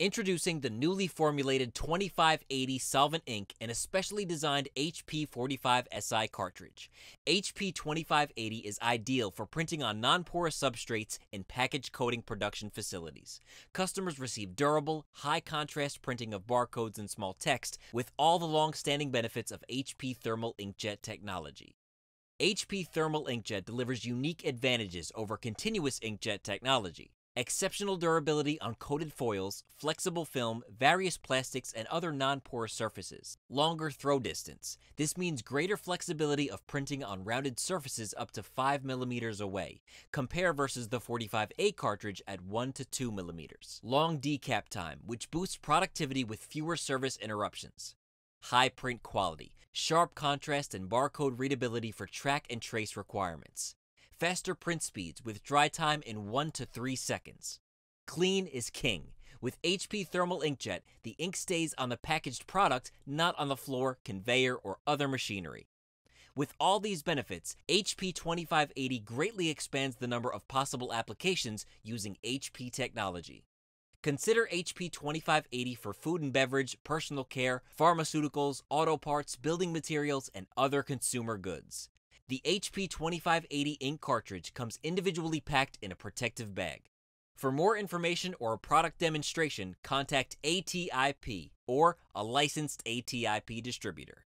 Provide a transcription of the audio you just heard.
Introducing the newly formulated 2580 solvent ink and a specially designed HP 45SI cartridge. HP 2580 is ideal for printing on non-porous substrates in package coating production facilities. Customers receive durable, high-contrast printing of barcodes and small text with all the long-standing benefits of HP Thermal Inkjet technology. HP Thermal Inkjet delivers unique advantages over continuous inkjet technology. Exceptional durability on coated foils, flexible film, various plastics, and other non-porous surfaces. Longer throw distance. This means greater flexibility of printing on rounded surfaces up to 5 mm away. Compare versus the 45A cartridge at 1 to 2 mm. Long decap time, which boosts productivity with fewer service interruptions. High print quality. Sharp contrast and barcode readability for track and trace requirements. Faster print speeds with dry time in 1 to 3 seconds. Clean is king. With HP Thermal Inkjet, the ink stays on the packaged product, not on the floor, conveyor, or other machinery. With all these benefits, HP 2580 greatly expands the number of possible applications using HP technology. Consider HP 2580 for food and beverage, personal care, pharmaceuticals, auto parts, building materials, and other consumer goods. The HP 2580 ink cartridge comes individually packed in a protective bag. For more information or a product demonstration, contact ATIP or a licensed ATIP distributor.